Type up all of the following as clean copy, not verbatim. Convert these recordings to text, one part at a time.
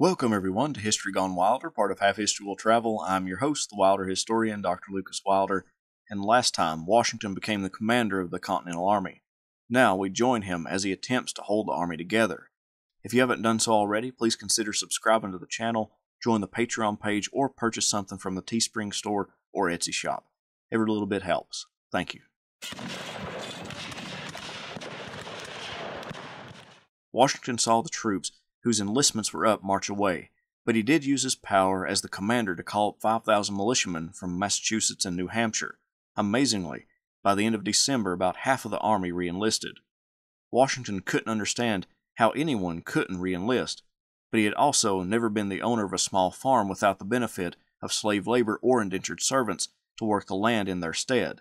Welcome, everyone, to History Gone Wilder, part of Have History Will Travel. I'm your host, the Wilder historian, Dr. Lucas Wilder, and last time, Washington became the commander of the Continental Army. Now we join him as he attempts to hold the army together. If you haven't done so already, please consider subscribing to the channel, join the Patreon page, or purchase something from the Teespring store or Etsy shop. Every little bit helps. Thank you. Washington saw the troops whose enlistments were up march away, but he did use his power as the commander to call up 5,000 militiamen from Massachusetts and New Hampshire. Amazingly, by the end of December, about half of the army re-enlisted. Washington couldn't understand how anyone couldn't re-enlist, but he had also never been the owner of a small farm without the benefit of slave labor or indentured servants to work the land in their stead.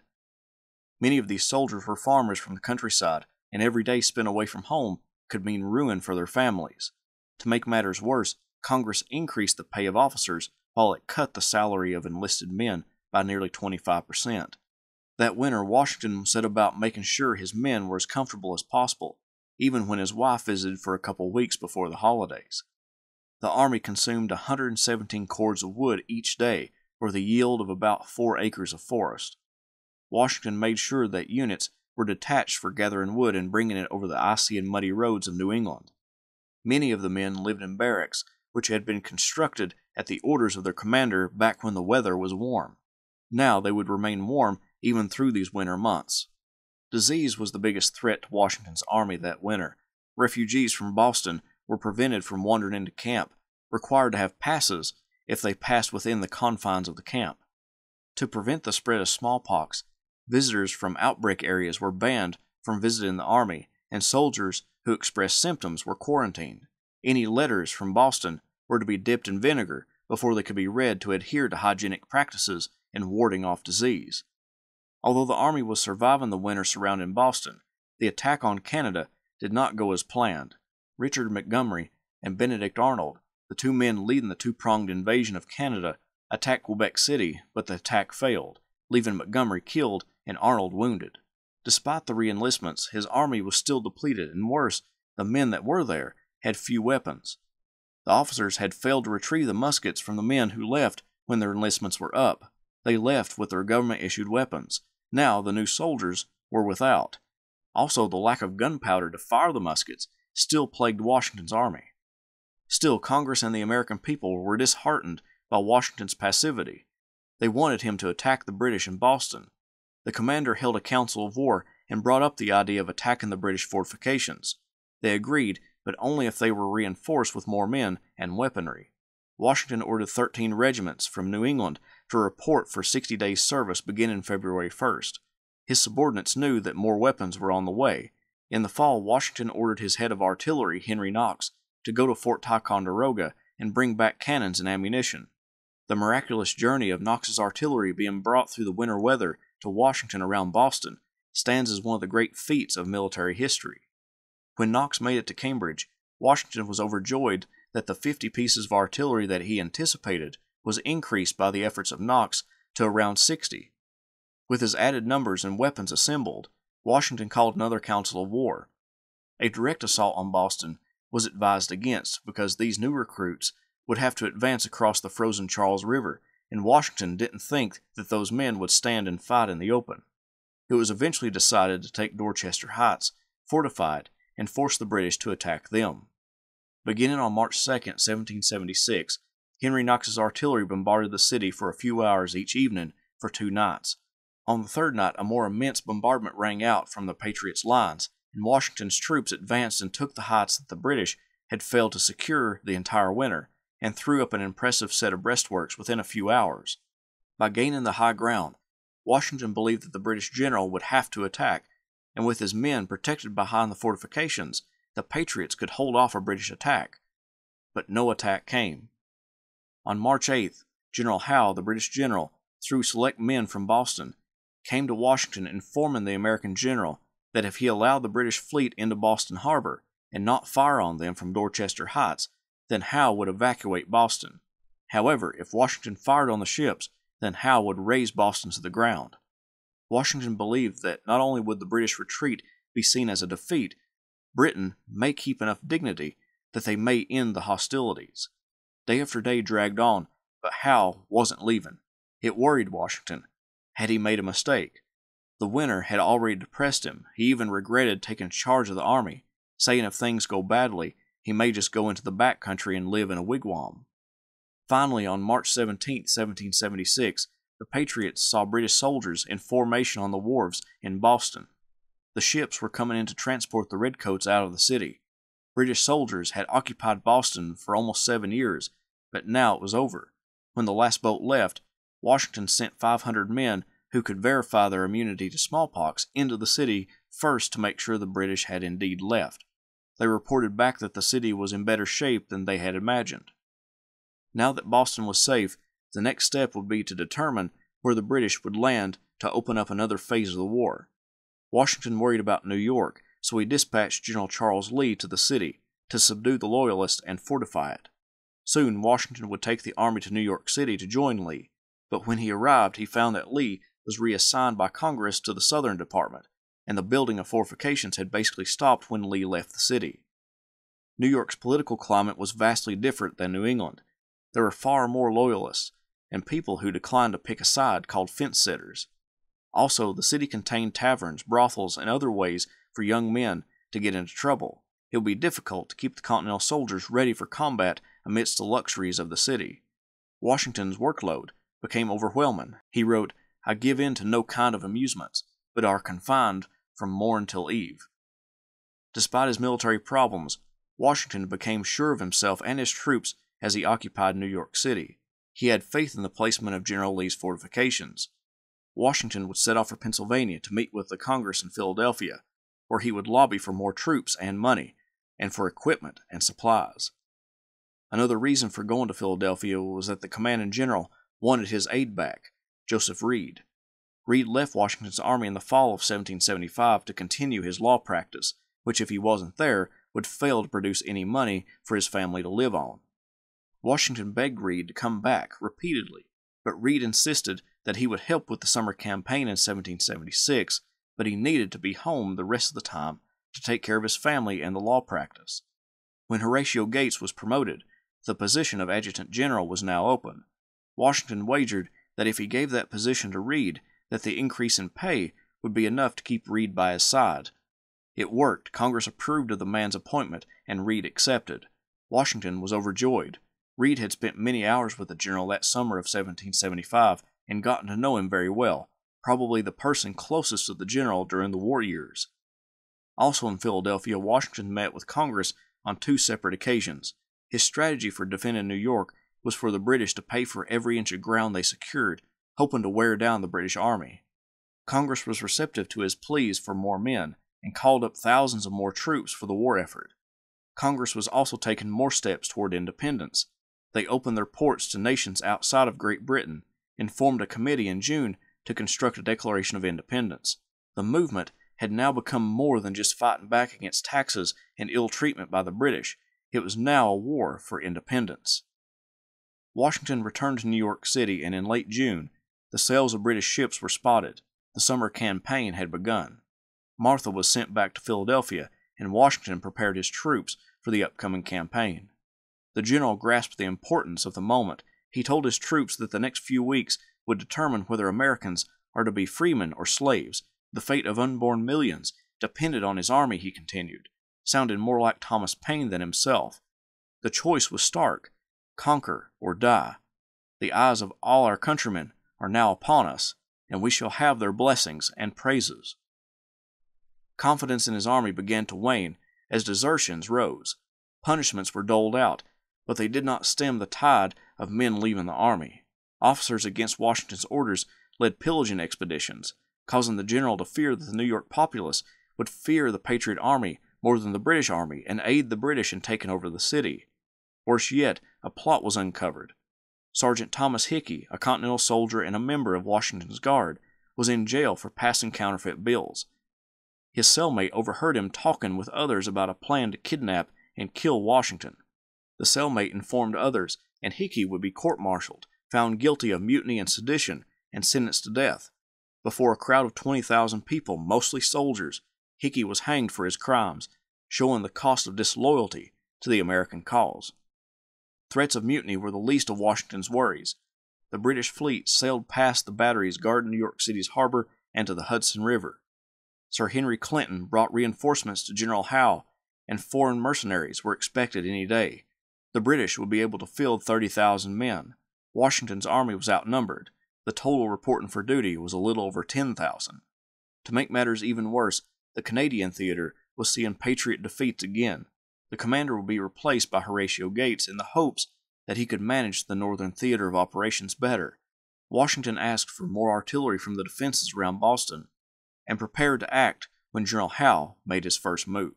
Many of these soldiers were farmers from the countryside, and every day spent away from home could mean ruin for their families. To make matters worse, Congress increased the pay of officers while it cut the salary of enlisted men by nearly 25%. That winter, Washington set about making sure his men were as comfortable as possible, even when his wife visited for a couple weeks before the holidays. The army consumed 117 cords of wood each day, for the yield of about 4 acres of forest. Washington made sure that units were detached for gathering wood and bringing it over the icy and muddy roads of New England. Many of the men lived in barracks, which had been constructed at the orders of their commander back when the weather was warm. Now they would remain warm even through these winter months. Disease was the biggest threat to Washington's army that winter. Refugees from Boston were prevented from wandering into camp, required to have passes if they passed within the confines of the camp. To prevent the spread of smallpox, visitors from outbreak areas were banned from visiting the army, and soldiers who expressed symptoms were quarantined. Any letters from Boston were to be dipped in vinegar before they could be read to adhere to hygienic practices in warding off disease. Although the army was surviving the winter surrounding Boston, the attack on Canada did not go as planned. Richard Montgomery and Benedict Arnold, the two men leading the two-pronged invasion of Canada, attacked Quebec City, but the attack failed, leaving Montgomery killed and Arnold wounded. Despite the re-enlistments, his army was still depleted, and worse, the men that were there had few weapons. The officers had failed to retrieve the muskets from the men who left when their enlistments were up. They left with their government-issued weapons. Now the new soldiers were without. Also, the lack of gunpowder to fire the muskets still plagued Washington's army. Still, Congress and the American people were disheartened by Washington's passivity. They wanted him to attack the British in Boston. The commander held a council of war and brought up the idea of attacking the British fortifications. They agreed, but only if they were reinforced with more men and weaponry. Washington ordered 13 regiments from New England to report for 60 days' service beginning February 1st. His subordinates knew that more weapons were on the way. In the fall, Washington ordered his head of artillery, Henry Knox, to go to Fort Ticonderoga and bring back cannons and ammunition. The miraculous journey of Knox's artillery being brought through the winter weather to Washington around Boston stands as one of the great feats of military history. When Knox made it to Cambridge, Washington was overjoyed that the 50 pieces of artillery that he anticipated was increased by the efforts of Knox to around 60. With his added numbers and weapons assembled, Washington called another council of war. A direct assault on Boston was advised against because these new recruits would have to advance across the frozen Charles River, and Washington didn't think that those men would stand and fight in the open. It was eventually decided to take Dorchester Heights, fortify it, and force the British to attack them. Beginning on March 2, 1776, Henry Knox's artillery bombarded the city for a few hours each evening for 2 nights. On the third night, a more immense bombardment rang out from the Patriots' lines, and Washington's troops advanced and took the heights that the British had failed to secure the entire winter, and threw up an impressive set of breastworks within a few hours. By gaining the high ground, Washington believed that the British general would have to attack, and with his men protected behind the fortifications, the Patriots could hold off a British attack. But no attack came. On March 8th, General Howe, the British general, through select men from Boston, came to Washington informing the American general that if he allowed the British fleet into Boston Harbor and not fire on them from Dorchester Heights, then Howe would evacuate Boston. However, if Washington fired on the ships, then Howe would raise Boston to the ground. Washington believed that not only would the British retreat be seen as a defeat, Britain may keep enough dignity that they may end the hostilities. Day after day dragged on, but Howe wasn't leaving. It worried Washington. Had he made a mistake? The winter had already depressed him. He even regretted taking charge of the army, saying if things go badly, he may just go into the back country and live in a wigwam. Finally, on March 17, 1776, the Patriots saw British soldiers in formation on the wharves in Boston. The ships were coming in to transport the redcoats out of the city. British soldiers had occupied Boston for almost 7 years, but now it was over. When the last boat left, Washington sent 500 men who could verify their immunity to smallpox into the city first to make sure the British had indeed left. They reported back that the city was in better shape than they had imagined. Now that Boston was safe, the next step would be to determine where the British would land to open up another phase of the war. Washington worried about New York, so he dispatched General Charles Lee to the city to subdue the Loyalists and fortify it. Soon, Washington would take the army to New York City to join Lee, but when he arrived, he found that Lee was reassigned by Congress to the Southern Department, and the building of fortifications had basically stopped when Lee left the city. New York's political climate was vastly different than New England. There were far more Loyalists, and people who declined to pick a side called fence-sitters. Also, the city contained taverns, brothels, and other ways for young men to get into trouble. It would be difficult to keep the Continental soldiers ready for combat amidst the luxuries of the city. Washington's workload became overwhelming. He wrote, "I give in to no kind of amusements, but are confined from morn till eve." Despite his military problems, Washington became sure of himself and his troops as he occupied New York City. He had faith in the placement of General Lee's fortifications. Washington would set off for Pennsylvania to meet with the Congress in Philadelphia, where he would lobby for more troops and money, and for equipment and supplies. Another reason for going to Philadelphia was that the commanding general wanted his aide back, Joseph Reed. Reed left Washington's army in the fall of 1775 to continue his law practice, which if he wasn't there, would fail to produce any money for his family to live on. Washington begged Reed to come back repeatedly, but Reed insisted that he would help with the summer campaign in 1776, but he needed to be home the rest of the time to take care of his family and the law practice. When Horatio Gates was promoted, the position of adjutant general was now open. Washington wagered that if he gave that position to Reed, that the increase in pay would be enough to keep Reed by his side. It worked. Congress approved of the man's appointment, and Reed accepted. Washington was overjoyed. Reed had spent many hours with the general that summer of 1775 and gotten to know him very well, probably the person closest to the general during the war years. Also in Philadelphia, Washington met with Congress on 2 separate occasions. His strategy for defending New York was for the British to pay for every inch of ground they secured, hoping to wear down the British army. Congress was receptive to his pleas for more men and called up thousands of more troops for the war effort. Congress was also taking more steps toward independence. They opened their ports to nations outside of Great Britain and formed a committee in June to construct a Declaration of Independence. The movement had now become more than just fighting back against taxes and ill treatment by the British. It was now a war for independence. Washington returned to New York City, and in late June, the sails of British ships were spotted. The summer campaign had begun. Martha was sent back to Philadelphia, and Washington prepared his troops for the upcoming campaign. The general grasped the importance of the moment. He told his troops that the next few weeks would determine whether Americans are to be freemen or slaves. The fate of unborn millions depended on his army, he continued, sounding more like Thomas Paine than himself. The choice was stark: conquer or die. The eyes of all our countrymen are now upon us, and we shall have their blessings and praises. Confidence in his army began to wane as desertions rose. Punishments were doled out, but they did not stem the tide of men leaving the army. Officers against Washington's orders led pillaging expeditions, causing the general to fear that the New York populace would fear the Patriot Army more than the British Army and aid the British in taking over the city. Worse yet, a plot was uncovered. Sergeant Thomas Hickey, a Continental soldier and a member of Washington's Guard, was in jail for passing counterfeit bills. His cellmate overheard him talking with others about a plan to kidnap and kill Washington. The cellmate informed others, and Hickey would be court-martialed, found guilty of mutiny and sedition, and sentenced to death. Before a crowd of 20,000 people, mostly soldiers, Hickey was hanged for his crimes, showing the cost of disloyalty to the American cause. Threats of mutiny were the least of Washington's worries. The British fleet sailed past the batteries guarding New York City's harbor and to the Hudson River. Sir Henry Clinton brought reinforcements to General Howe, and foreign mercenaries were expected any day. The British would be able to field 30,000 men. Washington's army was outnumbered. The total reporting for duty was a little over 10,000. To make matters even worse, the Canadian theater was seeing Patriot defeats again. The commander would be replaced by Horatio Gates in the hopes that he could manage the northern theater of operations better. Washington asked for more artillery from the defenses around Boston and prepared to act when General Howe made his first move.